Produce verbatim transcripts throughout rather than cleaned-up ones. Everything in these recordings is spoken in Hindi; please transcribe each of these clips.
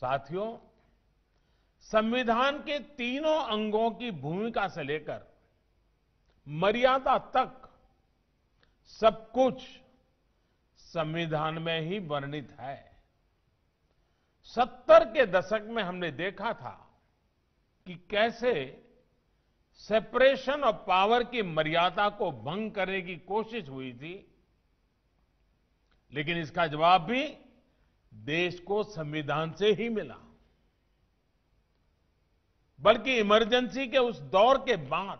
साथियों, संविधान के तीनों अंगों की भूमिका से लेकर मर्यादा तक सब कुछ संविधान में ही वर्णित है। सत्तर के दशक में हमने देखा था कि कैसे सेपरेशन ऑफ पावर की मर्यादा को भंग करने की कोशिश हुई थी, लेकिन इसका जवाब भी देश को संविधान से ही मिला। बल्कि इमरजेंसी के उस दौर के बाद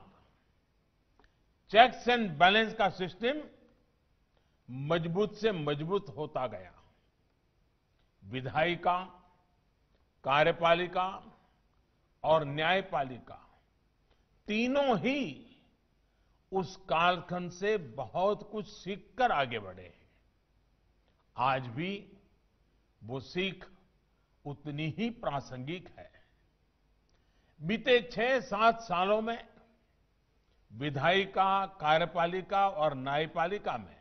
चेक्स एंड बैलेंस का सिस्टम मजबूत से मजबूत होता गया। विधायिका, कार्यपालिका और न्यायपालिका तीनों ही उस कालखंड से बहुत कुछ सीखकर आगे बढ़े। आज भी वो सीख उतनी ही प्रासंगिक है। बीते छह सात सालों में विधायिका, कार्यपालिका और न्यायपालिका में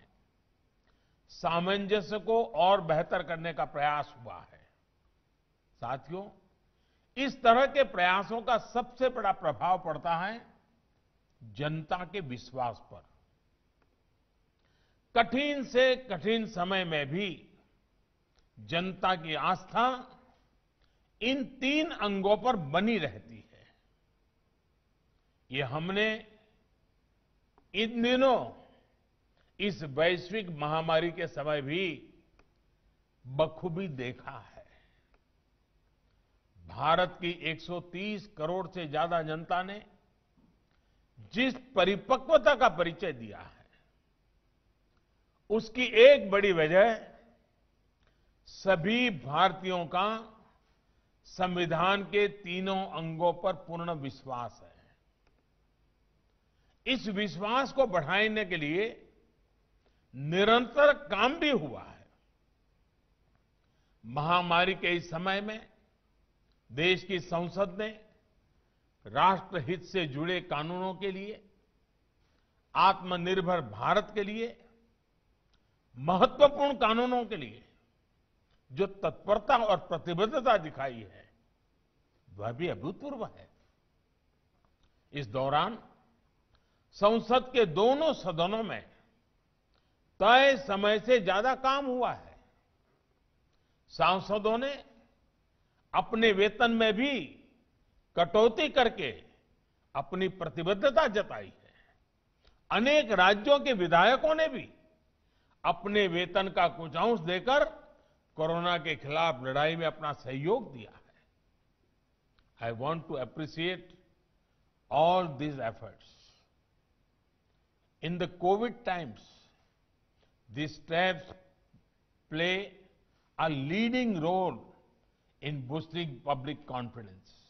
सामंजस्य को और बेहतर करने का प्रयास हुआ है। साथियों, इस तरह के प्रयासों का सबसे बड़ा प्रभाव पड़ता है जनता के विश्वास पर। कठिन से कठिन समय में भी जनता की आस्था इन तीन अंगों पर बनी रहती है। ये हमने इन दिनों इस वैश्विक महामारी के समय भी बखूबी देखा है। भारत की एक सौ तीस करोड़ से ज्यादा जनता ने जिस परिपक्वता का परिचय दिया है, उसकी एक बड़ी वजह सभी भारतीयों का संविधान के तीनों अंगों पर पूर्ण विश्वास है। इस विश्वास को बढ़ाने के लिए निरंतर काम भी हुआ है। महामारी के इस समय में देश की संसद ने राष्ट्रहित से जुड़े कानूनों के लिए, आत्मनिर्भर भारत के लिए, महत्वपूर्ण कानूनों के लिए जो तत्परता और प्रतिबद्धता दिखाई है, वह भी अभूतपूर्व है। इस दौरान संसद के दोनों सदनों में तय समय से ज्यादा काम हुआ है। सांसदों ने अपने वेतन में भी कटौती करके अपनी प्रतिबद्धता जताई है। अनेक राज्यों के विधायकों ने भी अपने वेतन का कुछ अंश देकर कोरोना के खिलाफ लड़ाई में अपना सहयोग दिया है। I want to appreciate all these efforts. In the Covid times these steps play a leading role in boosting public confidence.